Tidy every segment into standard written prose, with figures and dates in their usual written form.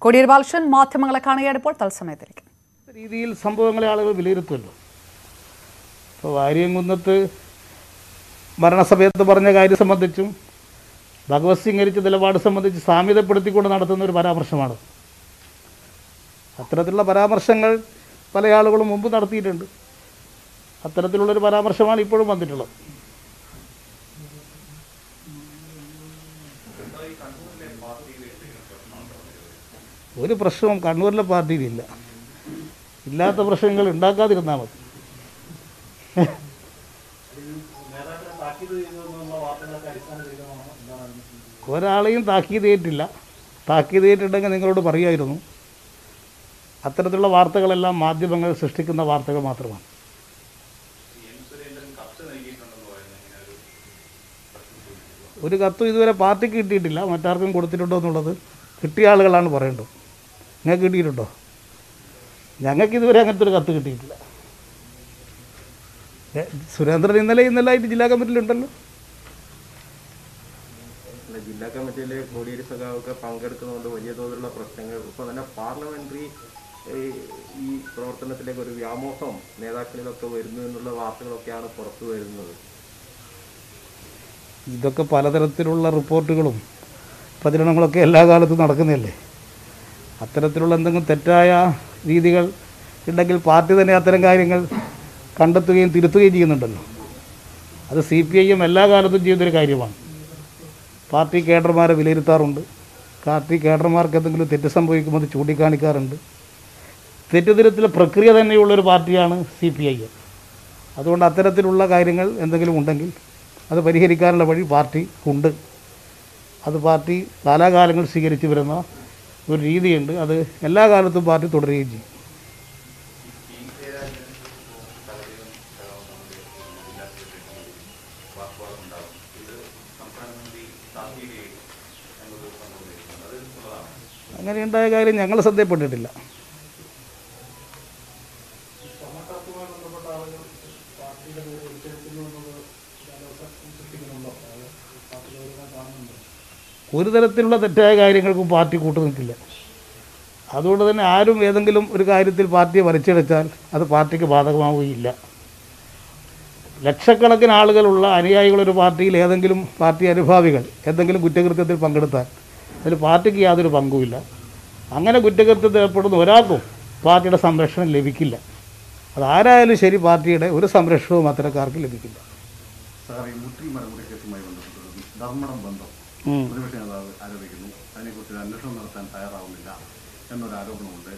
Kodir Balshan, Mathamakalakana airport, Alsametric. Real Sambuangal Vilirpul. So I Munat Maranasabet, the Barnagai Samadichum, Bagwas Singer to the Lavada Samadich, Sami the Purtico and Nathan Barabar Samad. Atratilla Barabar Sangal, Palayalo Mumbu are treated. Atratilla Barabar Samali Purmandilla. Very Prasham Kanwala party in the last of Prashangal and Daka. Where are you in Taki the Edilla? Taki the Edilla and go to Pariadum. After the Vartagala, Madi Bangal Sustik and the Vartaga Matravan. Would you got to do a party kit? Dilla, Matarkan go to the 50 hours and Varendo. Negative do. Yangaki the Rangatur to the deal. Surrender in the light, Jilagamatil. The Jilagamatil, Bodhi Sagaka, Pankarton, the Vajados, the Prostanger, so in a parliamentary Protonate Legory Amosom, Nedakil of the Vermula, after of Yana for 2 years. Doka Palatharatilla report to Gulum. Padrinamla Kelagala to Narakanelli. Atteratulandan Tetaya, Ridigal, Tentacle Party, the Nathanangal, conduct in Tirutu. At the CPIM Elagar to Judric Idivan. Party Catermar Villarund, Kati Catermar Catholic Tetasambo, the Chudicani current. Theatre Procrea than the older party on CPIM. Other one Atteratula Iringal and the Gilmundangil, other very Herican party, Kund. Other party, Lalagal cigarette, would read the end of the Elagalu party to rage. I'm going to go to the Angles of the Potilla. ഒരു തരത്തിലുള്ള തെറ്റായ കാര്യങ്ങൾക്ക് party കൂട്ടുനിൽക്കില്ല. അതുകൊണ്ട് തന്നെ ആരും ഏതെങ്കിലും ഒരു കാര്യത്തിൽ പാർട്ടിയെ വലിച്ചെടുത്താൽ അത് പാർട്ടിക്ക് ബാധകമാവുകയില്ല. ലക്ഷക്കണക്കിന് ആളുകളുള്ള അനുയായികൾ ഒരു പാർട്ടിയിൽ ഏതെങ്കിലും പാർട്ടി അനുഭാവികൾ ഏതെങ്കിലും കുറ്റകൃത്യത്തിൽ പങ്കെടുത്താൽ അതിൽ പാർട്ടിക്ക് യാതൊരു പങ്കുമില്ല. അങ്ങനെ കുറ്റകൃത്യത്തിൽ ഏർപ്പെടുന്ന ഒരാൾക്കും പാർട്ടിയുടെ സംരക്ഷണം ലഭിക്കില്ല. അത് ആരായാലും ശരി പാർട്ടിയുടെ ഒരു സംരക്ഷണവും അത്തരക്കാർക്ക് ലഭിക്കില്ല. സാർ ഈ മുത്രി മരമുടക്കത്തുമായി ബന്ധപ്പെട്ട ധർമ്മണം ബന്ധം ആരോപിക്കുന്നു. അതിനെക്കുറിച്ച് അന്വേഷണം നടത്താൻ തയ്യാറാവുന്നില്ല എന്നൊരു ആരോപണമുണ്ട്.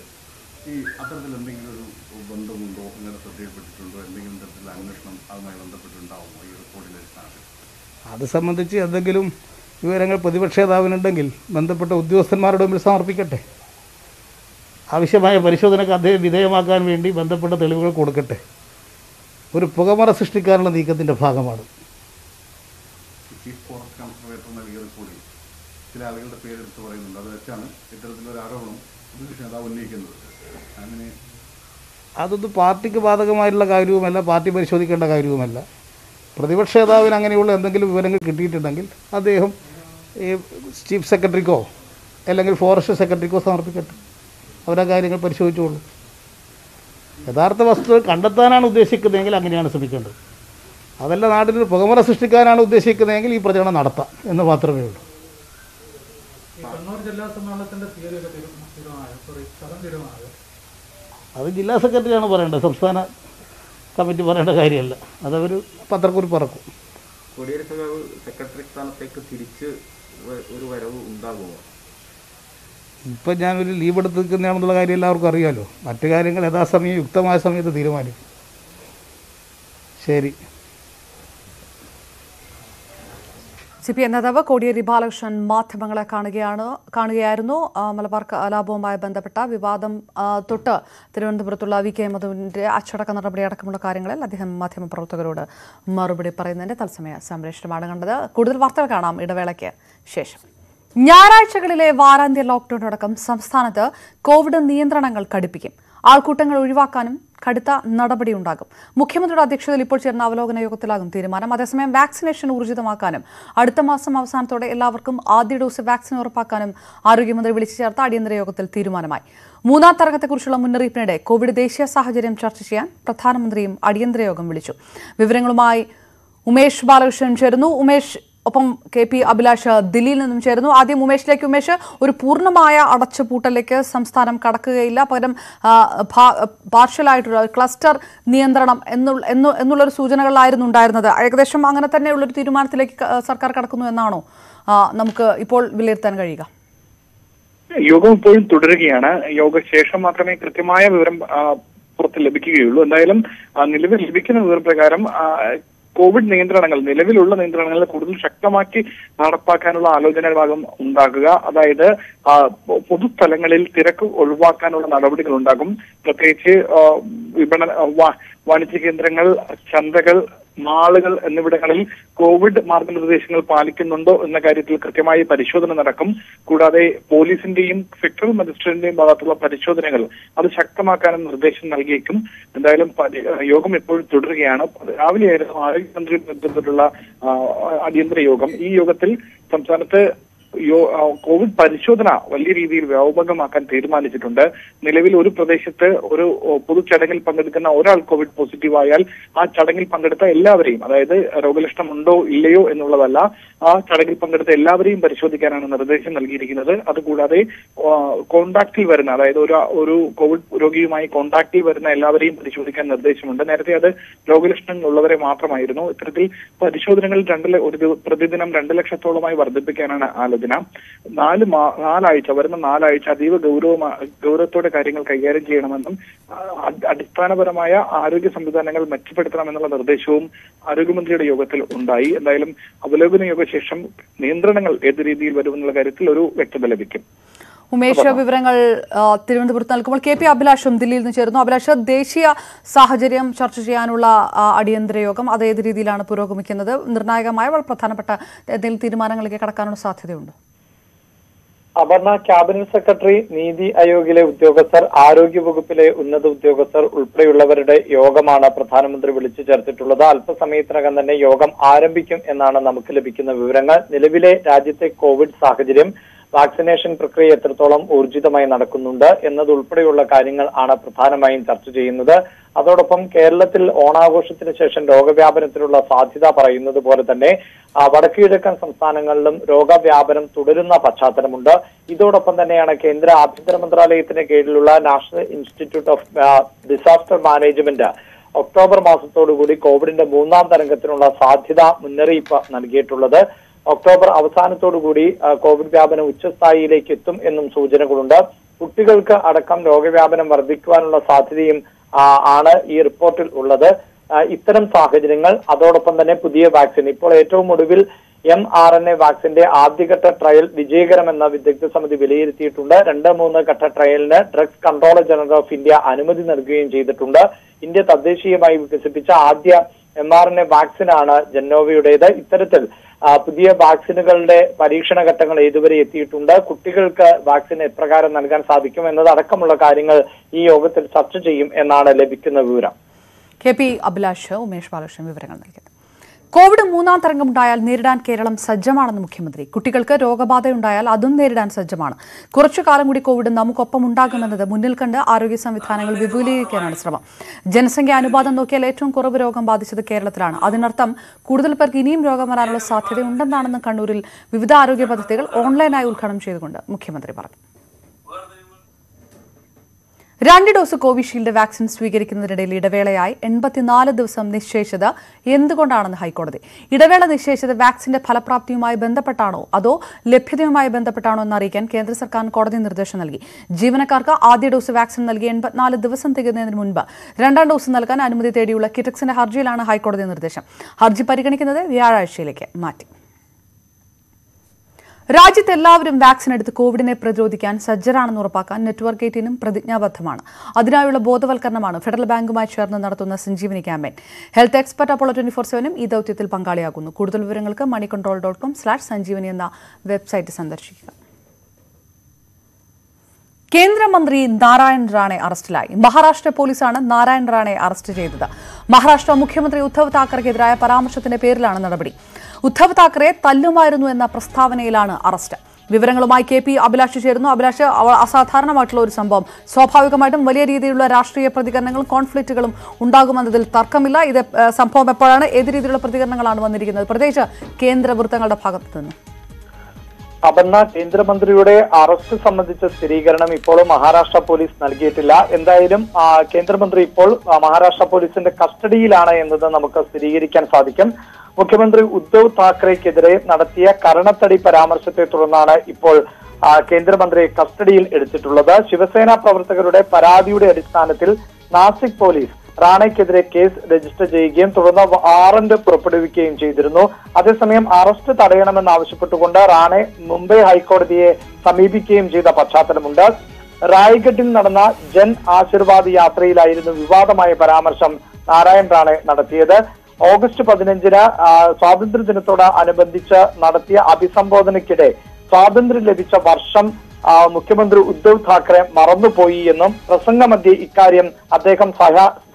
ഈ അത്തരത്തിൽ എന്തെങ്കിലും ഒരു ബന്ധമുണ്ടോ, അങ്ങനെ ശ്രദ്ധയിൽപ്പെട്ടിട്ടുണ്ടോ, എന്തെങ്കിലും തരത്തിലുള്ള അന്വേഷണം അതുമായി ബന്ധപ്പെട്ടുണ്ടാവുമോ ഈ റിപ്പോർട്ടിലെ? അത് സംബന്ധിച്ച് എന്തെങ്കിലും വിവരങ്ങൾ പ്രതിപക്ഷ നേതാവിനുണ്ടെങ്കിൽ ബന്ധപ്പെട്ട ഉദ്യോഗസ്ഥന്മാരുടെ മുമ്പിൽ സമർപ്പിക്കട്ടെ. ആവശ്യമായ പരിശോധനയ്ക്ക് അദ്ദേഹം വിധേയമാക്കാൻ വേണ്ടി ബന്ധപ്പെട്ട തെളിവുകൾ കൊടുക്കട്ടെ. ഒരു പുകമറ സൃഷ്ടിക്കാനുള്ള നീക്കത്തിൻ്റെ ഭാഗമാണ്. ചില ആളുകളുടെ പേരെടുത്ത് പറയുന്നുണ്ട്. അത് വെച്ചാണ് ഇത്തരത്തിലൊരു ആരോപണം പ്രതിപക്ഷ നേതാവ് ഉന്നയിക്കുന്നത്. അങ്ങനെ അതൊന്നും പാർട്ടിക്ക് ബാധകമായിട്ടുള്ള കാര്യവുമല്ല, പാർട്ടി പരിശോധിക്കേണ്ട കാര്യവുമല്ല. പ്രതിപക്ഷ നേതാവിന് അങ്ങനെയുള്ള എന്തെങ്കിലും വിവരങ്ങൾ കിട്ടിയിട്ടുണ്ടെങ്കിൽ അദ്ദേഹം ചീഫ് സെക്രട്ടറിക്കോ അല്ലെങ്കിൽ ഫോറസ്റ്റ് സെക്രട്ടറിക്കോ സമർപ്പിക്കട്ടെ. അവരാ കാര്യങ്ങൾ പരിശോധിച്ചോളൂ. യഥാർത്ഥ വസ്തുത കണ്ടെത്താനാണ് ഉദ്ദേശിക്കുന്നതെങ്കിൽ അങ്ങനെയാണ് ശ്രമിക്കേണ്ടത്. അതല്ല നാടിനൊരു പുകമറ സൃഷ്ടിക്കാനാണ് ഉദ്ദേശിക്കുന്നതെങ്കിൽ ഈ പ്രചരണം നടത്താം എന്ന് മാത്രമേ ഉള്ളൂ. അത് ജില്ലാ സെക്രട്ടറിയാണ് പറയേണ്ടത്, സംസ്ഥാന കമ്മിറ്റി പറയേണ്ട കാര്യമല്ല. അതവർ പത്രക്കുറിപ്പ് ഇറക്കും. കോടിയേരി സഖാവ് സെക്രട്ടറി സ്ഥാനത്തേക്ക് തിരിച്ച് ഒരു വരവ് ഉണ്ടാകുമോ? ഇപ്പം ഞാനൊരു ലീവ് എടുത്ത് നിൽക്കുന്നതാണെന്നുള്ള കാര്യം എല്ലാവർക്കും അറിയാമല്ലോ. മറ്റു കാര്യങ്ങൾ യഥാസമയം യുക്തമായ സമയത്ത് തീരുമാനിക്കും. ശരി. CPM നേതാവ് കോടിയേരി ബാലകൃഷ്ണൻ മാധ്യമങ്ങളെ കാണുകയായിരുന്നു. മലബാർ കലാപവുമായി ബന്ധപ്പെട്ട വിവാദം തൊട്ട് തിരുവനന്തപുരത്തുള്ള വി കെ മധുവിൻ്റെ അച്ചടക്ക നടപടി അടക്കമുള്ള കാര്യങ്ങളിൽ അദ്ദേഹം മാധ്യമപ്രവർത്തകരോട് മറുപടി പറയുന്നതിൻ്റെ തത്സമയ സംപ്രേഷണമാണ് കണ്ടത്. കൂടുതൽ വാർത്തകൾ കാണാം ഇടവേളയ്ക്ക് ശേഷം. ഞായറാഴ്ചകളിലെ വാരാന്ത്യ ലോക്ക്ഡൌൺ അടക്കം സംസ്ഥാനത്ത് കോവിഡ് നിയന്ത്രണങ്ങൾ കടുപ്പിക്കും. ആൾക്കൂട്ടങ്ങൾ ഒഴിവാക്കാനും കടുത്ത നടപടിയുണ്ടാകും. മുഖ്യമന്ത്രിയുടെ അധ്യക്ഷതയിൽ ഇപ്പോൾ ചേർന്ന അവലോകന യോഗത്തിലാകും തീരുമാനം. അതേസമയം വാക്സിനേഷൻ ഊർജിതമാക്കാനും അടുത്ത മാസം അവസാനത്തോടെ എല്ലാവർക്കും ആദ്യ ഡോസ് വാക്സിൻ ഉറപ്പാക്കാനും ആരോഗ്യമന്ത്രി വിളിച്ചു ചേർത്ത അടിയന്തര യോഗത്തിൽ തീരുമാനമായി. മൂന്നാം തരംഗത്തെക്കുറിച്ചുള്ള മുന്നറിയിപ്പിനിടെ കോവിഡ് ദേശീയ സാഹചര്യം ചർച്ച ചെയ്യാൻ പ്രധാനമന്ത്രിയും അടിയന്തര യോഗം വിളിച്ചു. വിവരങ്ങളുമായി ഉമേഷ് ബാലകൃഷ്ണൻ ചേരുന്നു. ഉമേഷ്, ഒപ്പം കെ പി അഭിലാഷ് ദില്ലിയിൽ നിന്നും ചേരുന്നു. ആദ്യം ഉമേഷിലേക്ക്. ഉമേഷ്, ഒരു പൂർണ്ണമായ അടച്ചുപൂട്ടലേക്ക് സംസ്ഥാനം കടക്കുകയില്ല, പകരം പാർഷ്യലായിട്ടുള്ള ക്ലസ്റ്റർ നിയന്ത്രണം എന്നുള്ളൊരു സൂചനകളായിരുന്നു ഉണ്ടായിരുന്നത്. ഏകദേശം അങ്ങനെ തന്നെയുള്ളൊരു തീരുമാനത്തിലേക്ക് സർക്കാർ കടക്കുന്നു എന്നാണോ നമുക്ക് ഇപ്പോൾ വിലയിരുത്താൻ കഴിയുക? യോഗം ഇപ്പോഴും തുടരുകയാണ്. യോഗശേഷം മാത്രമേ കൃത്യമായ വിവരം പുറത്ത് ലഭിക്കുകയുള്ളൂ. എന്തായാലും നിലവിൽ ലഭിക്കുന്ന വിവരപ്രകാരം കോവിഡ് നിയന്ത്രണങ്ങൾ, നിലവിലുള്ള നിയന്ത്രണങ്ങൾ കൂടുതൽ ശക്തമാക്കി നടപ്പാക്കാനുള്ള ആലോചന ഭാഗം ഉണ്ടാക്കുക. അതായത് പൊതുസ്ഥലങ്ങളിൽ തിരക്ക് ഒഴിവാക്കാനുള്ള നടപടികൾ ഉണ്ടാകും. പ്രത്യേകിച്ച് വാണിജ്യ കേന്ദ്രങ്ങൾ, ചന്തകൾ, മാളുകൾ എന്നിവിടങ്ങളിൽ കോവിഡ് മാർഗനിർദ്ദേശങ്ങൾ പാലിക്കുന്നുണ്ടോ എന്ന കാര്യത്തിൽ കൃത്യമായി പരിശോധന നടക്കും. കൂടാതെ പോലീസിന്റെയും സെക്ടറൽ മജിസ്ട്രേറ്റിന്റെയും ഭാഗത്തുള്ള പരിശോധനകൾ അത് ശക്തമാക്കാനും നിർദ്ദേശം നൽകിയേക്കും. എന്തായാലും യോഗം എപ്പോഴും തുടരുകയാണ്. രാവിലെയായിരുന്നു ആരോഗ്യമന്ത്രിയും ബന്ധപ്പെട്ടുള്ള അടിയന്തര യോഗം. ഈ യോഗത്തിൽ സംസ്ഥാനത്ത് കോവിഡ് പരിശോധന വലിയ രീതിയിൽ വ്യാപകമാക്കാൻ തീരുമാനിച്ചിട്ടുണ്ട്. നിലവിൽ ഒരു പ്രദേശത്ത് ഒരു പൊതുചടങ്ങിൽ പങ്കെടുക്കുന്ന ഒരാൾ കോവിഡ് പോസിറ്റീവ് ആയാൽ ആ ചടങ്ങിൽ പങ്കെടുത്ത എല്ലാവരെയും, അതായത് രോഗലക്ഷണമുണ്ടോ ഇല്ലയോ എന്നുള്ളതല്ല, ആ ചടങ്ങിൽ പങ്കെടുത്ത എല്ലാവരെയും പരിശോധിക്കാനാണ് നിർദ്ദേശം നൽകിയിരിക്കുന്നത്. അതുകൂടാതെ കോൺടാക്റ്റിൽ വരുന്ന, അതായത് ഒരു കോവിഡ് രോഗിയുമായി കോൺടാക്റ്റിൽ വരുന്ന എല്ലാവരെയും പരിശോധിക്കാൻ നിർദ്ദേശമുണ്ട്. നേരത്തെ അത് രോഗലക്ഷണങ്ങൾ ഉള്ളവരെ മാത്രമായിരുന്നു. ഇത്തരത്തിൽ പരിശോധനകൾ പ്രതിദിനം 2 ലക്ഷത്തോളമായി വർദ്ധിപ്പിക്കാനാണ് ആലോചന. 4 ആഴ്ച വരുന്ന 4 ആഴ്ച അതീവ ഗൗരവത്തോടെ കാര്യങ്ങൾ കൈകാര്യം ചെയ്യണമെന്നും അടിസ്ഥാനപരമായ ആരോഗ്യ സംവിധാനങ്ങൾ മെച്ചപ്പെടുത്തണമെന്നുള്ള നിർദ്ദേശവും ആരോഗ്യമന്ത്രിയുടെ യോഗത്തിൽ ഉണ്ടായി. എന്തായാലും അവലോകന യോഗശേഷം നിയന്ത്രണങ്ങൾ ഏത് രീതിയിൽ വരുമെന്നുള്ള കാര്യത്തിൽ ഒരു വ്യക്തത ലഭിക്കും. ഉമേഷ്, വിവരങ്ങൾ തിരുവനന്തപുരത്ത് നൽകുമ്പോൾ കെ പി അഭിലാഷും ദില്ലിയിൽ നിന്ന് ചേരുന്നു. അഭിലാഷ്, ദേശീയ സാഹചര്യം ചർച്ച ചെയ്യാനുള്ള അടിയന്തര യോഗം അത് ഏത് രീതിയിലാണ് പുരോഗമിക്കുന്നത്? നിർണായകമായ വളരെ പ്രധാനപ്പെട്ട എന്തെങ്കിലും തീരുമാനങ്ങളിലേക്ക് കടക്കാനുള്ള സാധ്യതയുണ്ട്? അപർണ, ക്യാബിനറ്റ് സെക്രട്ടറി, നീതി ആയോഗിലെ ഉദ്യോഗസ്ഥർ, ആരോഗ്യവകുപ്പിലെ ഉന്നത ഉദ്യോഗസ്ഥർ ഉൾപ്പെടെയുള്ളവരുടെ യോഗമാണ് പ്രധാനമന്ത്രി വിളിച്ചു ചേർത്തിട്ടുള്ളത്. അല്പസമയത്തിനകം തന്നെ യോഗം ആരംഭിക്കും എന്നാണ് നമുക്ക് ലഭിക്കുന്ന വിവരങ്ങൾ. നിലവിലെ രാജ്യത്തെ കോവിഡ് സാഹചര്യം, വാക്സിനേഷൻ പ്രക്രിയ എത്രത്തോളം ഊർജിതമായി നടക്കുന്നുണ്ട് എന്നതുൾപ്പെടെയുള്ള കാര്യങ്ങൾ ആണ് പ്രധാനമായും ചർച്ച ചെയ്യുന്നത്. അതോടൊപ്പം കേരളത്തിൽ ഓണാഘോഷത്തിന് ശേഷം രോഗവ്യാപനത്തിനുള്ള സാധ്യത പറയുന്നത് പോലെ തന്നെ വടക്കു കിഴക്കൻ സംസ്ഥാനങ്ങളിലും രോഗവ്യാപനം തുടരുന്ന പശ്ചാത്തലമുണ്ട്. ഇതോടൊപ്പം തന്നെയാണ് കേന്ദ്ര ആഭ്യന്തര മന്ത്രാലയത്തിന് കീഴിലുള്ള National Institute of Disaster Management October മാസത്തോടുകൂടി കോവിഡിന്റെ 3ാം തരംഗത്തിനുള്ള സാധ്യത മുന്നറിയിപ്പ് നൽകിയിട്ടുള്ളത്. ഒക്ടോബർ അവസാനത്തോടുകൂടി കോവിഡ് വ്യാപനം ഉച്ചസ്ഥായിയിലേക്ക് എത്തും എന്നും സൂചനകളുണ്ട്. കുട്ടികൾക്ക് അടക്കം രോഗവ്യാപനം വർദ്ധിക്കുവാനുള്ള സാധ്യതയും ആണ് ഈ റിപ്പോർട്ടിൽ ഉള്ളത്. ഇത്തരം സാഹചര്യങ്ങൾ, അതോടൊപ്പം തന്നെ പുതിയ വാക്സിൻ, ഇപ്പോൾ ഏറ്റവും ഒടുവിൽ mRNA വാക്സിന്റെ ആദ്യഘട്ട ട്രയൽ വിജയകരമെന്ന വിദഗ്ധ സമിതി വിലയിരുത്തിയിട്ടുണ്ട്. 2-3 ഘട്ട ട്രയലിന് Drugs Controller General of India അനുമതി നൽകുകയും ചെയ്തിട്ടുണ്ട്. ഇന്ത്യ തദ്ദേശീയമായി വികസിപ്പിച്ച ആദ്യ mRNA വാക്സിനാണ് ജെന്നോവയുടേത്. ഇത്തരത്തിൽ പുതിയ വാക്സിനുകളുടെ പരീക്ഷണ ഘട്ടങ്ങൾ ഇതുവരെ എത്തിയിട്ടുണ്ട്. കുട്ടികൾക്ക് വാക്സിൻ എപ്രകാരം നൽകാൻ സാധിക്കും എന്നതടക്കമുള്ള കാര്യങ്ങൾ ഈ യോഗത്തിൽ ചർച്ച ചെയ്യും എന്നാണ് ലഭിക്കുന്ന വിവരം. കെ പി അഭിലാഷ്, ഉമേഷ് ബാലകൃഷ്ണൻ വിവരങ്ങൾ നൽകി. കോവിഡ് 3ാം തരംഗമുണ്ടായാൽ നേരിടാൻ കേരളം സജ്ജമാണെന്ന് മുഖ്യമന്ത്രി. കുട്ടികൾക്ക് രോഗബാധയുണ്ടായാൽ അതും നേരിടാൻ സജ്ജമാണ്. കുറച്ചുകാലം കൂടി കോവിഡ് നമുക്കൊപ്പം ഉണ്ടാകുമെന്നത് മുന്നിൽ കണ്ട് ആരോഗ്യ സംവിധാനങ്ങൾ വിപുലീകരിക്കാനാണ് ശ്രമം. ജനസംഖ്യ അനുപാതം നോക്കിയാൽ ഏറ്റവും കുറവ് രോഗം ബാധിച്ചത് കേരളത്തിലാണ്. അതിനർത്ഥം കൂടുതൽ പേർക്ക് ഇനിയും രോഗം വരാനുള്ള സാധ്യതയുണ്ടെന്നാണെന്ന് കണ്ണൂരിൽ വിവിധ ആരോഗ്യ പദ്ധതികൾ ഓൺലൈനായി ഉദ്ഘാടനം ചെയ്തുകൊണ്ട് മുഖ്യമന്ത്രി പറഞ്ഞു. 2 ഡോസ് കോവിഷീൽഡ് വാക്സിൻ സ്വീകരിക്കുന്നതിനിടയിൽ ഇടവേളയായി 84 ദിവസം നിശ്ചയിച്ചത് എന്തുകൊണ്ടാണെന്ന് ഹൈക്കോടതി. ഇടവേള നിശ്ചയിച്ചത് വാക്സിന്റെ ഫലപ്രാപ്തിയുമായി ബന്ധപ്പെട്ടാണോ അതോ ലഭ്യതയുമായി ബന്ധപ്പെട്ടാണോ എന്നറിയിക്കാൻ കേന്ദ്ര സർക്കാർ കോടതി നിർദ്ദേശം നൽകി. ജീവനക്കാർക്ക് ആദ്യ ഡോസ് വാക്സിൻ നൽകി 84 ദിവസം തികയുന്നതിന് മുൻപ് 2ാം ഡോസ് നൽകാൻ അനുമതി തേടിയുള്ള കിറ്റക്സിന്റെ ഹർജിയിലാണ് ഹൈക്കോടതി നിർദ്ദേശം. ഹർജി പരിഗണിക്കുന്നത് വ്യാഴാഴ്ചയിലേക്ക് മാറ്റി. രാജ്യത്തെല്ലാവരും വാക്സിൻ എടുത്ത് കോവിഡിനെ പ്രതിരോധിക്കാൻ സജ്ജരാണെന്ന് ഉറപ്പാക്കാൻ നെറ്റ്വർക്ക് 18 പ്രതിജ്ഞാബദ്ധമാണ്. അതിനായുള്ള ബോധവൽക്കരണമാണ് ഫെഡറൽ ബാങ്കുമായി ചേർന്ന് നടത്തുന്ന Sanjeevani campaign. Health expert Apollo 24/7 ഈ ദൌത്യത്തിൽ പങ്കാളിയാകുന്നു. കൂടുതൽ വിവരങ്ങൾക്ക് moneycontrol.com/sanjeevani എന്ന വെബ്സൈറ്റ് സന്ദർശിക്കുക. Kendra Mandri Narayan Rane Arstilai. Maharashtra police are Narayan Rane Arstilai. Maharashtra Mukhyamantri Uddhav Thackeray Paramshatine Perilana Narabadi. Uddhav Thackeray Tallumairunu enna Prastavanayilana arrest. വിവരങ്ങളുമായി കെപി അഭിലാഷ് ചേരുന്നു. അഭിലാഷ്, അസാധാരണമായിട്ടുള്ള ഒരു സംഭവം, സ്വാഭാവികമായിട്ടും വലിയ രീതിയിലുള്ള രാഷ്ട്രീയ പ്രതികരണങ്ങളും കോൺഫ്ലിക്റ്റുകളും ഉണ്ടാകുമെന്നതിൽ തർക്കമില്ല. ഇത് സംഭവം എപ്പോഴാണ്, ഏത് രീതിയിലുള്ള പ്രതികരണങ്ങളാണ് വന്നിരിക്കുന്നത് പ്രത്യേകിച്ച് കേന്ദ്ര വൃത്തങ്ങളുടെ ഭാഗത്തു നിന്ന്? അപർണ, കേന്ദ്രമന്ത്രിയുടെ അറസ്റ്റ് സംബന്ധിച്ച സ്ഥിരീകരണം ഇപ്പോൾ മഹാരാഷ്ട്ര പോലീസ് നൽകിയിട്ടില്ല. എന്തായാലും കേന്ദ്രമന്ത്രി ഇപ്പോൾ മഹാരാഷ്ട്ര പോലീസിന്റെ കസ്റ്റഡിയിലാണ് എന്നത് നമുക്ക് സ്ഥിരീകരിക്കാൻ സാധിക്കും. മുഖ്യമന്ത്രി ഉദ്ധവ് താക്കറെക്കെതിരെ നടത്തിയ കരണത്തടി പരാമർശത്തെ തുടർന്നാണ് ഇപ്പോൾ കേന്ദ്രമന്ത്രിയെ കസ്റ്റഡിയിൽ എടുത്തിട്ടുള്ളത്. ശിവസേന പ്രവർത്തകരുടെ പരാതിയുടെ അടിസ്ഥാനത്തിൽ നാസിക് പോലീസ് റാണയ്ക്കെതിരെ കേസ് രജിസ്റ്റർ ചെയ്യുകയും തുടർന്ന് വാറന്റ് പുറപ്പെടുവിക്കുകയും ചെയ്തിരുന്നു. അതേസമയം അറസ്റ്റ് തടയണമെന്നാവശ്യപ്പെട്ടുകൊണ്ട് റാണെ മുംബൈ ഹൈക്കോടതിയെ സമീപിക്കുകയും ചെയ്ത പശ്ചാത്തലമുണ്ട്. റായ്ഗഡിൽ നടന്ന ജൻ ആശീർവാദ് യാത്രയിലായിരുന്നു വിവാദമായ പരാമർശം നാരായൺ റാണെ നടത്തിയത്. ഓഗസ്റ്റ് 15-ന് സ്വാതന്ത്ര്യദിനത്തോട് അനുബന്ധിച്ച് നടത്തിയ അഭിസംബോധനയ്ക്കിടെ സ്വാതന്ത്ര്യം ലഭിച്ച വർഷം മുഖ്യമന്ത്രി ഉദ്ധവ് താക്കറെ മറന്നുപോയി എന്നും പ്രസംഗമധ്യേ ഇക്കാര്യം അദ്ദേഹം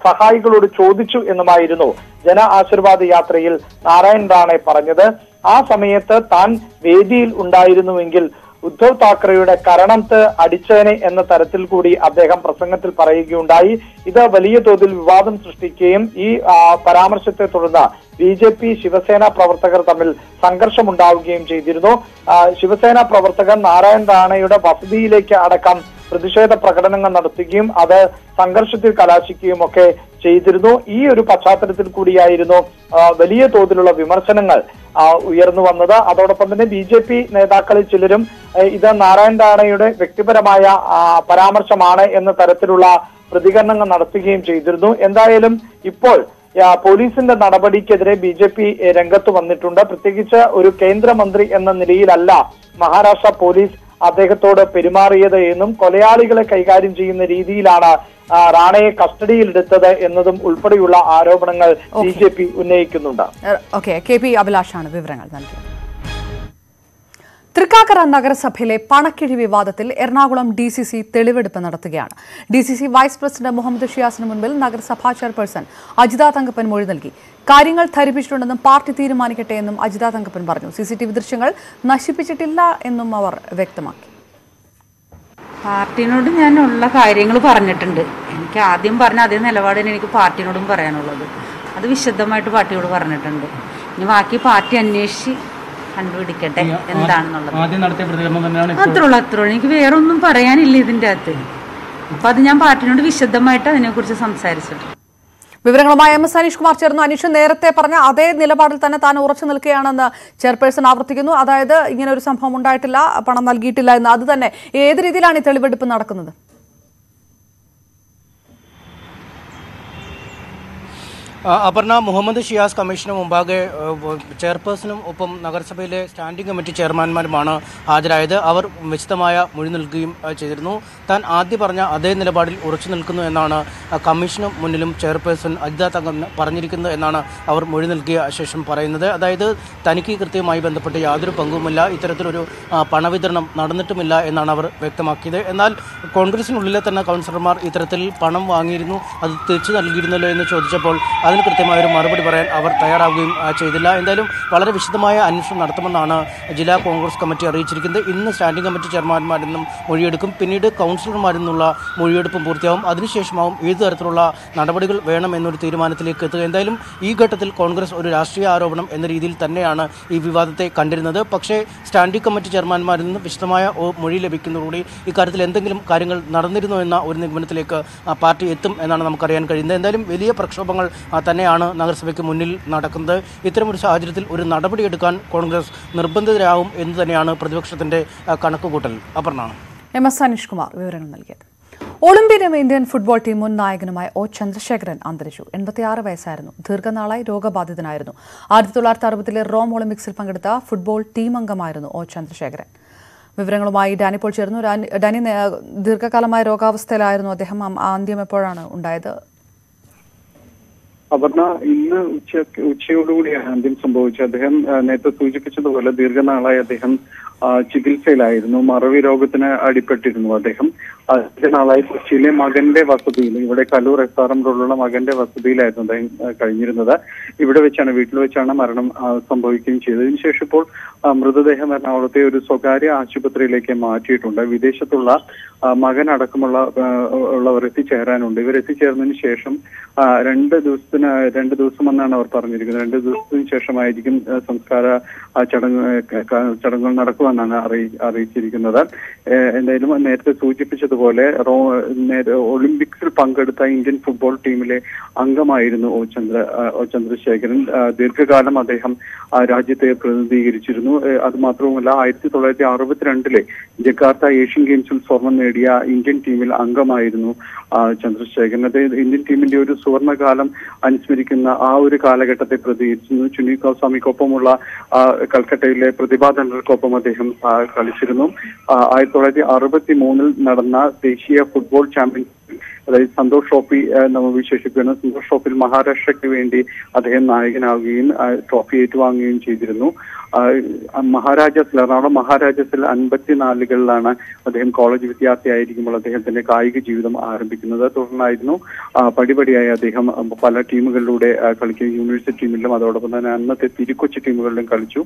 സഹായികളോട് ചോദിച്ചു എന്നുമായിരുന്നു ജന ആശീർവാദ് യാത്രയിൽ നാരായൺ റാണെ പറഞ്ഞത്. ആ സമയത്ത് താൻ വേദിയിൽ ഉണ്ടായിരുന്നുവെങ്കിൽ ഉദ്ധവ് താക്കറെയുടെ കരണത്ത് അടിച്ചേനെ എന്ന തരത്തിൽ കൂടി അദ്ദേഹം പ്രസംഗത്തിൽ പറയുകയുണ്ടായി. ഇത് വലിയ തോതിൽ വിവാദം സൃഷ്ടിക്കുകയും ഈ പരാമർശത്തെ തുടർന്ന് ബിജെപി ശിവസേന പ്രവർത്തകർ തമ്മിൽ സംഘർഷമുണ്ടാവുകയും ചെയ്തിരുന്നു. ശിവസേന പ്രവർത്തകർ നാരായൺ റാണയുടെ വസതിയിലേക്ക് അടക്കം പ്രതിഷേധ പ്രകടനങ്ങൾ നടത്തുകയും അത് സംഘർഷത്തിൽ കലാശിക്കുകയും ഒക്കെ ചെയ്തിരുന്നു. ഈ ഒരു പശ്ചാത്തലത്തിൽ കൂടിയായിരുന്നു വലിയ തോതിലുള്ള വിമർശനങ്ങൾ ഉയർന്നു വന്നത്. അതോടൊപ്പം തന്നെ ബിജെപി നേതാക്കളിൽ ചിലരും ഇത് നാരായൺ റാണയുടെ വ്യക്തിപരമായ പരാമർശമാണ് എന്ന തരത്തിലുള്ള പ്രതികരണങ്ങൾ നടത്തുകയും ചെയ്തിരുന്നു. എന്തായാലും ഇപ്പോൾ പോലീസിന്റെ നടപടിക്കെതിരെ ബിജെപി രംഗത്ത് വന്നിട്ടുണ്ട്. പ്രത്യേകിച്ച് ഒരു കേന്ദ്രമന്ത്രി എന്ന നിലയിലല്ല മഹാരാഷ്ട്ര പോലീസ് അദ്ദേഹത്തോട് പെരുമാറിയത് എന്നും കൊലയാളികളെ കൈകാര്യം ചെയ്യുന്ന രീതിയിലാണ് റാണയെ കസ്റ്റഡിയിലെടുത്തത് എന്നതും ഉൾപ്പെടെയുള്ള ആരോപണങ്ങൾ ബിജെപി ഉന്നയിക്കുന്നുണ്ട്. അഭിലാഷാണ് വിവരങ്ങൾ നൽകിയത്. തൃക്കാക്കര നഗരസഭയിലെ പണക്കിഴി വിവാദത്തിൽ എറണാകുളം DCC തെളിവെടുപ്പ് നടത്തുകയാണ്. DCC വൈസ് പ്രസിഡന്റ് മുഹമ്മദ് ഷിയാസിന് മുൻപിൽ നഗരസഭാ ചെയർപേഴ്സൺ അജിത തങ്കപ്പൻ മൊഴി നൽകി. കാര്യങ്ങൾ ധരിപ്പിച്ചിട്ടുണ്ടെന്നും പാർട്ടി തീരുമാനിക്കട്ടെ എന്നും അജിത തങ്കപ്പൻ പറഞ്ഞു. CCTV ദൃശ്യങ്ങൾ നശിപ്പിച്ചിട്ടില്ല എന്നും അവർ വ്യക്തമാക്കി. പാർട്ടിനോട് ഞാൻ ഉള്ള കാര്യങ്ങൾ പറഞ്ഞിട്ടുണ്ട്. എനിക്ക് ആദ്യം പറഞ്ഞ അതേ നിലപാട് തന്നെ എനിക്ക് പാർട്ടിനോടും പറയാനുള്ളത്. അത് വിശദമായിട്ട് പാർട്ടിയോട് പറഞ്ഞിട്ടുണ്ട്. ഇനി ബാക്കി പാർട്ടി അന്വേഷിച്ച് കണ്ടുപിടിക്കട്ടെ എന്താണെന്നുള്ളത്. അത്രയുള്ളൂ, എനിക്ക് വേറൊന്നും പറയാനില്ല ഇതിൻ്റെ അകത്ത്. അപ്പൊ അത് ഞാൻ പാർട്ടിനോട് വിശദമായിട്ട് അതിനെക്കുറിച്ച് സംസാരിച്ചിട്ടുണ്ട്. വിവരങ്ങളുമായി MS അനീഷ് കുമാർ ചേർന്നു. അനീഷ്, നേരത്തെ പറഞ്ഞ അതേ നിലപാടിൽ തന്നെ താൻ ഉറച്ചു നിൽക്കുകയാണെന്ന് ചെയർപേഴ്സൺ ആവർത്തിക്കുന്നു. അതായത് ഇങ്ങനെ ഒരു സംഭവം ഉണ്ടായിട്ടില്ല, പണം നൽകിയിട്ടില്ല എന്ന്. അത് തന്നെ ഏത് രീതിയിലാണ് ഈ തെളിവെടുപ്പ് നടക്കുന്നത്? അപർണ, മുഹമ്മദ് ഷിയാസ് കമ്മീഷന് മുമ്പാകെ ചെയർപേഴ്സണും ഒപ്പം നഗരസഭയിലെ സ്റ്റാൻഡിംഗ് കമ്മിറ്റി ചെയർമാൻമാരുമാണ് ഹാജരായത്. അവർ വിശദമായ മൊഴി നൽകുകയും ചെയ്തിരുന്നു. താൻ ആദ്യം പറഞ്ഞ അതേ നിലപാടിൽ ഉറച്ചു നിൽക്കുന്നു എന്നാണ് കമ്മീഷന് മുന്നിലും ചെയർപേഴ്സൺ അജിത തങ്കം പറഞ്ഞിരിക്കുന്നത് എന്നാണ് അവർ മൊഴി നൽകിയ ശേഷം പറയുന്നത്. അതായത് തനിക്ക് കൃത്യമായി ബന്ധപ്പെട്ട് യാതൊരു പങ്കുമില്ല, ഇത്തരത്തിലൊരു പണവിതരണം നടന്നിട്ടുമില്ല എന്നാണ് അവർ വ്യക്തമാക്കിയത്. എന്നാൽ കോൺഗ്രസിനുള്ളിലെ തന്നെ കൗൺസിലർമാർ ഇത്തരത്തിൽ പണം വാങ്ങിയിരുന്നു, അത് തിരിച്ചു നൽകിയിരുന്നല്ലോ എന്ന് ചോദിച്ചപ്പോൾ അതിന് കൃത്യമായൊരു മറുപടി പറയാൻ അവർ തയ്യാറാവുകയും ചെയ്തില്ല. എന്തായാലും വളരെ വിശദമായ അന്വേഷണം നടത്തുമെന്നാണ് ജില്ലാ കോൺഗ്രസ് കമ്മിറ്റി അറിയിച്ചിരിക്കുന്നത്. ഇന്ന് സ്റ്റാൻഡിംഗ് കമ്മിറ്റി ചെയർമാൻമാരിൽ നിന്നും മൊഴിയെടുക്കും, പിന്നീട് കൗൺസിലർമാരിൽ നിന്നുള്ള മൊഴിയെടുപ്പും പൂർത്തിയാവും. അതിനുശേഷമാവും ഏത് തരത്തിലുള്ള നടപടികൾ വേണമെന്നൊരു തീരുമാനത്തിലേക്ക് എത്തുക. എന്തായാലും ഈ ഘട്ടത്തിൽ കോൺഗ്രസ് ഒരു രാഷ്ട്രീയ ആരോപണം എന്ന രീതിയിൽ തന്നെയാണ് ഈ വിവാദത്തെ കണ്ടിരുന്നത്. പക്ഷേ സ്റ്റാൻഡിംഗ് കമ്മിറ്റി ചെയർമാൻമാരിൽ നിന്നും വിശദമായ മൊഴി ലഭിക്കുന്നതോടുകൂടി ഇക്കാര്യത്തിൽ എന്തെങ്കിലും കാര്യങ്ങൾ നടന്നിരുന്നോ എന്ന ഒരു നിഗമനത്തിലേക്ക് പാർട്ടി എത്തും എന്നാണ് നമുക്കറിയാൻ കഴിയുന്നത്. എന്തായാലും വലിയ പ്രക്ഷോഭങ്ങൾ തന്നെയാണ് നഗരസഭയ്ക്ക് മുന്നിൽ നടക്കുന്നത്. ഇത്തരമൊരു സാഹചര്യത്തിൽ ഒരു നടപടിയെടുക്കാൻ കോൺഗ്രസ് നിർബന്ധിതരാകും എന്ന് തന്നെയാണ് പ്രതിപക്ഷത്തിന്റെ കണക്കുകൂട്ടൽ. അപർണ, MS അനീഷ് കുമാർ വിവരങ്ങൾ നൽകിയത്. ഒളിമ്പ്യനും ഇന്ത്യൻ ഫുട്ബോൾ ടീം മുൻ നായകനുമായ O. ചന്ദ്രശേഖരൻ അന്തരിച്ചു. 86 വയസ്സായിരുന്നു. ദീർഘനാളായി രോഗബാധിതനായിരുന്നു. 1960 റോം ഒളിമ്പിക്സിൽ പങ്കെടുത്ത ഫുട്ബോൾ ടീം അംഗമായിരുന്നു O. ചന്ദ്രശേഖരൻ. വിവരങ്ങളുമായി ഡാനിപ്പോൾ ചേർന്നു. ഡാനി, ദീർഘകാലമായ രോഗാവസ്ഥയിലായിരുന്നു അദ്ദേഹം. ആദ്യം എപ്പോഴാണ് ഉണ്ടായത്? അപർണ, ഇന്ന് ഉച്ചയോടുകൂടിയാണ് ആദ്യം സംഭവിച്ചത്. അദ്ദേഹം നേരത്തെ സൂചിപ്പിച്ചതുപോലെ ദീർഘനാളായി അദ്ദേഹം ചികിത്സയിലായിരുന്നു. മറവി രോഗത്തിന് അടിപ്പെട്ടിരുന്നു അദ്ദേഹം. നാളായി കൊച്ചിയിലെ മകന്റെ വസതിയിൽ, ഇവിടെ കലൂർ SRM റോഡിലുള്ള മകന്റെ വസതിയിലായിരുന്നു അദ്ദേഹം കഴിഞ്ഞിരുന്നത്. ഇവിടെ വെച്ചാണ്, വീട്ടിൽ വെച്ചാണ് മരണം സംഭവിക്കുകയും ചെയ്തതിനു ശേഷം ഇപ്പോൾ മൃതദേഹം എറണാകുളത്തെ ഒരു സ്വകാര്യ ആശുപത്രിയിലേക്ക് മാറ്റിയിട്ടുണ്ട്. വിദേശത്തുള്ള മകൻ അടക്കമുള്ളവർ എത്തിച്ചേരാനുണ്ട്. ഇവരെത്തിച്ചേർന്നതിന് ശേഷം 2 ദിവസം എന്നാണ് അവർ പറഞ്ഞിരിക്കുന്നത്. 2 ദിവസത്തിന് ശേഷമായിരിക്കും സംസ്കാര ചടങ്ങുകൾ നടക്കുമെന്നാണ് അറിയിച്ചിരിക്കുന്നത്. എന്തായാലും നേരത്തെ സൂചിപ്പിച്ചതുപോലെ ഒളിമ്പിക്സിൽ പങ്കെടുത്ത ഇന്ത്യൻ ഫുട്ബോൾ ടീമിലെ അംഗമായിരുന്നു ഒ ചന്ദ്രശേഖരൻ. ദീർഘകാലം അദ്ദേഹം രാജ്യത്തെ പ്രതിനിധീകരിച്ചിരുന്നു. അതുമാത്രവുമല്ല 1962 ജക്കാർത്ത ഏഷ്യൻ ഗെയിംസിൽ സ്വർണം നേടിയ ഇന്ത്യൻ ടീമിൽ അംഗമായിരുന്നു ചന്ദ്രശേഖരൻ. അദ്ദേഹം ഇന്ത്യൻ ടീമിന്റെ ഒരു സുവർണകാലം അനുസ്മരിക്കുന്ന ആ ഒരു കാലഘട്ടത്തെ പ്രതികരിച്ചിരുന്നു. ചുനിക്കാവ് സ്വാമിക്കൊപ്പമുള്ള കൽക്കട്ടയിലെ പ്രതിഭാധനർക്കൊപ്പം അദ്ദേഹം കളിച്ചിരുന്നു. 1963 നടന്ന ദേശീയ ഫുട്ബോൾ ചാമ്പ്യൻഷിപ്പ്, അതായത് സന്തോഷ് ട്രോഫി നമ്മൾ വിശേഷിപ്പിക്കുന്ന സന്തോഷ് ട്രോഫിയിൽ മഹാരാഷ്ട്രയ്ക്ക് വേണ്ടി അദ്ദേഹം നായകനാവുകയും ട്രോഫി ഏറ്റുവാങ്ങുകയും ചെയ്തിരുന്നു. മഹാരാജാസിൽ, എറണാകുളം മഹാരാജാസിൽ 54 അദ്ദേഹം കോളേജ് വിദ്യാർത്ഥിയായിരിക്കുമ്പോൾ അദ്ദേഹത്തിന്റെ കായിക ജീവിതം ആരംഭിക്കുന്നത്. തുടർന്നായിരുന്നു പടിപടിയായി അദ്ദേഹം പല ടീമുകളിലൂടെ കളിക്കും. യൂണിവേഴ്സിറ്റി ടീമിലും അതോടൊപ്പം തന്നെ അന്നത്തെ തിരുക്കൊച്ചി ടീമുകളിലും കളിച്ചു.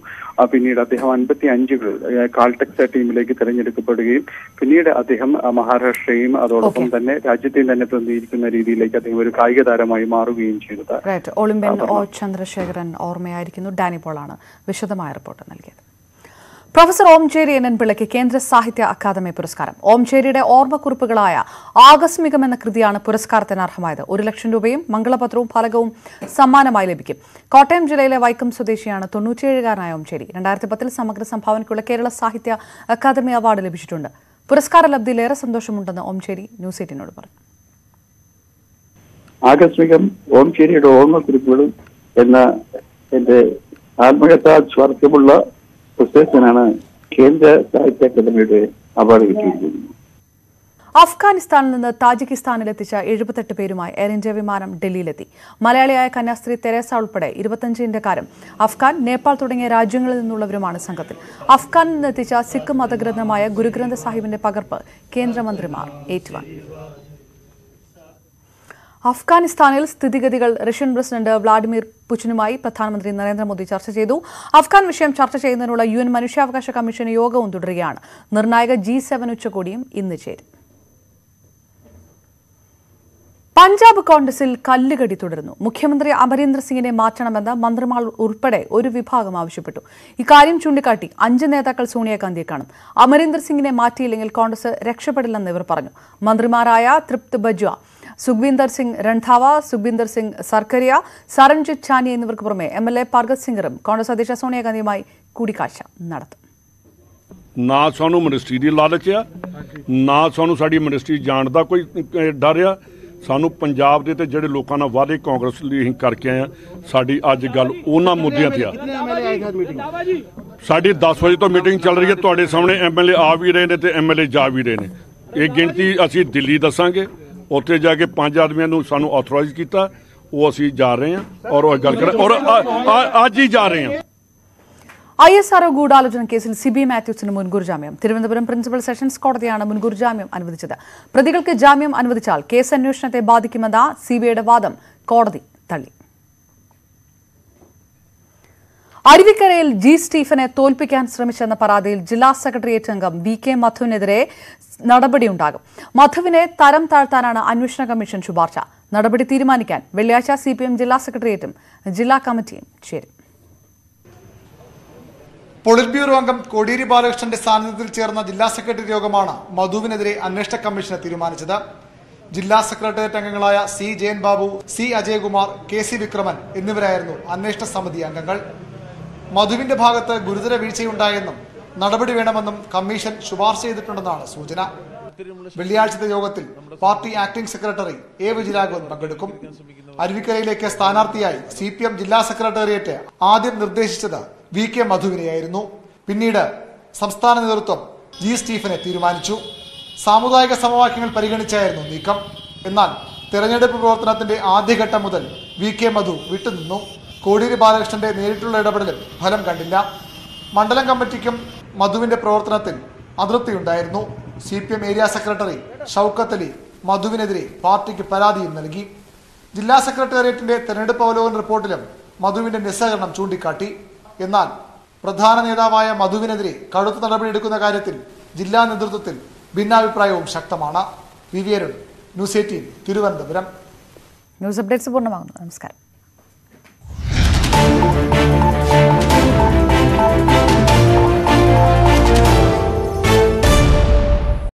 പിന്നീട് അദ്ദേഹം 55 കാൽടെക്സ് ടീമിലേക്ക് തിരഞ്ഞെടുക്കപ്പെടുകയും പിന്നീട് അദ്ദേഹം മഹാരാഷ്ട്രയും അതോടൊപ്പം തന്നെ രാജ്യത്തെയും തന്നെ പ്രതിനിധീകരിക്കുന്ന രീതിയിലേക്ക് അദ്ദേഹം ഒരു കായിക താരമായി മാറുകയും ചെയ്തത്. ഒളിമ്പ്യൻ ഒ ചന്ദ്രശേഖരൻ ഓർമ്മയായിരിക്കുന്നു. ഡാനിപോളാണ് വിശദമായ റിപ്പോർട്ട് നൽകിയത്. പ്രൊഫസർ ഓംചേരി എൻ എൻ പിള്ളയ്ക്ക് കേന്ദ്ര സാഹിത്യ അക്കാദമി പുരസ്കാരം. ഓംചേരിയുടെ ഓർമ്മക്കുറിപ്പുകളായ ആകസ്മികം എന്ന കൃതിയാണ് പുരസ്കാരത്തിന് അർഹമായത്. 1 ലക്ഷം രൂപയും മംഗളപത്രവും ഫലകവും സമ്മാനമായി ലഭിക്കും. കോട്ടയം ജില്ലയിലെ വൈക്കം സ്വദേശിയാണ് 97-കാരനായ ഓംചേരി. 2010 സമഗ്ര സംഭാവനയ്ക്കുള്ള കേരള സാഹിത്യ അക്കാദമി അവാർഡ് ലഭിച്ചിട്ടുണ്ട്. പുരസ്കാര ലബ്ധിയിലേറെ സന്തോഷമുണ്ടെന്ന് ഓംചേരി News18നോട് പറഞ്ഞു. ആകസ്മികം ഓംചേരിയുടെ ഓർമ്മക്കുറിപ്പുകളും എന്ന എന്റെ ആത്മകഥാ സ്വാർത്ഥ്യമുള്ള പുസ്തകത്തിനാണ് കേന്ദ്ര സാഹിത്യ അക്കാദമിയുടെ അവാർഡ് കിട്ടിയിരിക്കുന്നത്. അഫ്ഗാനിസ്ഥാനിൽ നിന്ന് താജിക്കിസ്ഥാനിലെത്തിച്ച 78 പേരുമായി എയർ ഇന്ത്യ വിമാനം ഡൽഹിയിലെത്തി. മലയാളിയായ കന്യാസ്ത്രീ തെരേസ ഉൾപ്പെടെ 25 ഇന്ത്യക്കാരും അഫ്ഗാൻ, നേപ്പാൾ തുടങ്ങിയ രാജ്യങ്ങളിൽ നിന്നുള്ളവരുമാണ് സംഘത്തിൽ. അഫ്ഗാനിൽ നിന്നെത്തിച്ച സിഖ് മതഗ്രന്ഥമായ ഗുരുഗ്രന്ഥ സാഹിബിന്റെ പകർപ്പ് കേന്ദ്രമന്ത്രിമാർ ഏറ്റുവാങ്ങി. അഫ്ഗാനിസ്ഥാനിൽ സ്ഥിതിഗതികൾ റഷ്യൻ പ്രസിഡന്റ് വ്ളാഡിമിർ പുടിനുമായി പ്രധാനമന്ത്രി നരേന്ദ്രമോദി ചർച്ച ചെയ്തു. അഫ്ഗാൻ വിഷയം ചർച്ച ചെയ്യുന്നതിനുള്ള UN മനുഷ്യാവകാശ കമ്മീഷൻ യോഗവും തുടരുകയാണ്. നിർണായക G7 ഉച്ചകോടിയും ഇന്ന് ചേരും. പഞ്ചാബ് കോൺഗ്രസിൽ കല്ലുകടി തുടരുന്നു. മുഖ്യമന്ത്രി അമരീന്ദർ സിംഗിനെ മാറ്റണമെന്ന് മന്ത്രിമാർ ഉൾപ്പെടെ ഒരു വിഭാഗം ആവശ്യപ്പെട്ടു. ഇക്കാര്യം ചൂണ്ടിക്കാട്ടി 5 നേതാക്കൾ സോണിയാഗാന്ധിയെ കാണും. അമരീന്ദർ സിംഗിനെ മാറ്റിയില്ലെങ്കിൽ കോൺഗ്രസ് രക്ഷപ്പെടില്ലെന്ന് ഇവർ പറഞ്ഞു. മന്ത്രിമാരായ തൃപ്ത് ബജ്വ, സുഖ്വീന്ദർ സിംഗ് രൺധാവ, സുഖ്വീന്ദർ സിംഗ് സർക്കറിയ, സരൺജിത്ത് ചാനി എന്നിവർക്ക് പുറമെ MLA പർഗത് സിംഗറും കോൺഗ്രസ് അധ്യക്ഷ സോണിയാഗാന്ധിയുമായി കൂടിക്കാഴ്ച നടത്തും. ਨਾ ਸਾਨੂੰ ਮਿਨਿਸਟਰੀ ਦੀ ਲਾਲਚ ਆ, ਨਾ ਸਾਨੂੰ ਸਾਡੀ ਮਿਨਿਸਟਰੀ ਜਾਣ ਦਾ ਕੋਈ ਡਰ ਆ. ਸਾਨੂੰ ਪੰਜਾਬ ਦੇ ਤੇ ਜਿਹੜੇ ਲੋਕਾਂ ਨਾਲ ਵਾਅਦੇ ਕਾਂਗਰਸ ਲਈ ਅਸੀਂ ਕਰਕੇ ਆਏ ਆ, ਸਾਡੀ ਅੱਜ ਗੱਲ ਉਹਨਾਂ ਮੁੱਦਿਆਂ ਤੇ ਆ. ਸਾਡੀ 10 ਵਜੇ ਤੋਂ ਮੀਟਿੰਗ ਚੱਲ ਰਹੀ ਹੈ. ਤੁਹਾਡੇ ਸਾਹਮਣੇ MLA ਆ ਵੀ ਰਹੇ ਨੇ ਤੇ MLA ਜਾ ਵੀ ਰਹੇ ਨੇ. ਇਹ ਗਿਣਤੀ ਅਸੀਂ ਦਿੱਲੀ ਦੱਸਾਂਗੇ. ਉੱਥੇ ਜਾ ਕੇ 5 ਆਦਮੀਆਂ ਨੂੰ ਸਾਨੂੰ ਆਥੋਰਾਈਜ਼ ਕੀਤਾ. ਉਹ ਅਸੀਂ ਜਾ ਰਹੇ ਹਾਂ ਔਰ ਉਹ ਗੱਲ ਕਰ ਔਰ ਅੱਜ ਹੀ ਜਾ ਰਹੇ ਹਾਂ. ISRO ഗൂഢാലോചന കേസിൽ സിബി മാത്യൂസിന് മുൻകൂർ ജാമ്യം. തിരുവനന്തപുരം പ്രിൻസിപ്പൽ സെഷൻസ് കോടതിയാണ് മുൻകൂർ ജാമ്യം അനുവദിച്ചത്. പ്രതികൾക്ക് ജാമ്യം അനുവദിച്ചാൽ കേസ് അന്വേഷണത്തെ ബാധിക്കുമെന്ന CBIയുടെ വാദം കോടതി തള്ളി. അരുവിക്കരയിൽ G. സ്റ്റീഫനെ തോൽപ്പിക്കാൻ ശ്രമിച്ചെന്ന പരാതിയിൽ ജില്ലാ സെക്രട്ടേറിയറ്റ് അംഗം VK. മധുവിനെതിരെ നടപടിയുണ്ടാകും. മധുവിനെ തരം താഴ്ത്താനാണ് അന്വേഷണ കമ്മീഷൻ ശുപാർശ. നടപടി തീരുമാനിക്കാൻ വെള്ളിയാഴ്ച CPIM ജില്ലാ സെക്രട്ടേറിയറ്റും ജില്ലാ കമ്മിറ്റിയും ചേരും. പൊളിറ്റ് ബ്യൂറോ അംഗം കോടിയേരി ബാലകൃഷ്ണന്റെ സാന്നിധ്യത്തിൽ ചേർന്ന ജില്ലാ സെക്രട്ടറി യോഗമാണ് മധുവിനെതിരെ അന്വേഷണ കമ്മീഷനെ തീരുമാനിച്ചത്. ജില്ലാ സെക്രട്ടേറിയറ്റ് അംഗങ്ങളായ C. Jayan Babu, C. Ajayakumar, KC. Vikraman എന്നിവരായിരുന്നു അന്വേഷണ സമിതി അംഗങ്ങൾ. മധുവിന്റെ ഭാഗത്ത് ഗുരുതര വീഴ്ചയുണ്ടായെന്നും നടപടി വേണമെന്നും കമ്മീഷൻ ശുപാർശ ചെയ്തിട്ടുണ്ടെന്നാണ് സൂചന. വെള്ളിയാഴ്ചത്തെ യോഗത്തിൽ party acting secretary A. Vijayaraghavan പങ്കെടുക്കും. അരുവിക്കരയിലേക്ക് സ്ഥാനാർത്ഥിയായി CPM ജില്ലാ സെക്രട്ടേറിയറ്റ് ആദ്യം നിർദ്ദേശിച്ചത് VK. മധുവിനെയായിരുന്നു. പിന്നീട് സംസ്ഥാന നേതൃത്വം G. സ്റ്റീഫനെ തീരുമാനിച്ചു. സാമുദായിക സമവാക്യങ്ങൾ പരിഗണിച്ചായിരുന്നു നീക്കം. എന്നാൽ തെരഞ്ഞെടുപ്പ് പ്രവർത്തനത്തിന്റെ ആദ്യഘട്ടം മുതൽ VK. മധു വിട്ടുനിന്നു. കോടിയേരി ബാലകൃഷ്ണന്റെ നേരിട്ടുള്ള ഇടപെടലും ഫലം കണ്ടില്ല. മണ്ഡലം കമ്മിറ്റിക്കും മധുവിന്റെ പ്രവർത്തനത്തിൽ അതൃപ്തിയുണ്ടായിരുന്നു. CPM area secretary Shoukath Ali മധുവിനെതിരെ പാർട്ടിക്ക് പരാതിയും നൽകി. ജില്ലാ സെക്രട്ടേറിയറ്റിന്റെ തെരഞ്ഞെടുപ്പ് അവലോകന റിപ്പോർട്ടിലും മധുവിന്റെ നിസ്സഹകരണം ചൂണ്ടിക്കാട്ടി. എന്നാൽ പ്രധാന നേതാവായ മധുവിനെതിരെ കടുത്ത നടപടിയെടുക്കുന്ന കാര്യത്തിൽ ജില്ലാ നേതൃത്വത്തിൽ ഭിന്നാഭിപ്രായവും ശക്തമാണ്. വിവേരൻ, News18 തിരുവനന്തപുരം. ന്യൂസ് അപ്ഡേറ്റ്സ് പൂർണ്ണമാകുന്നു. നമസ്കാരം.